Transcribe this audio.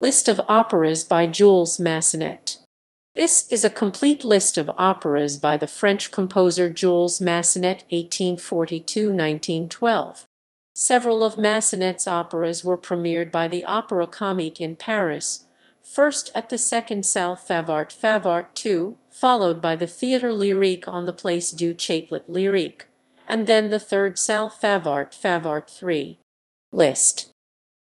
List of operas by Jules Massenet. This is a complete list of operas by the French composer Jules Massenet, 1842–1912. Several of Massenet's operas were premiered by the Opéra-Comique in Paris, first at the second Salle Favart 2, followed by the Théâtre Lyrique on the Place du Châtelet Lyrique, and then the third Salle Favart 3. List.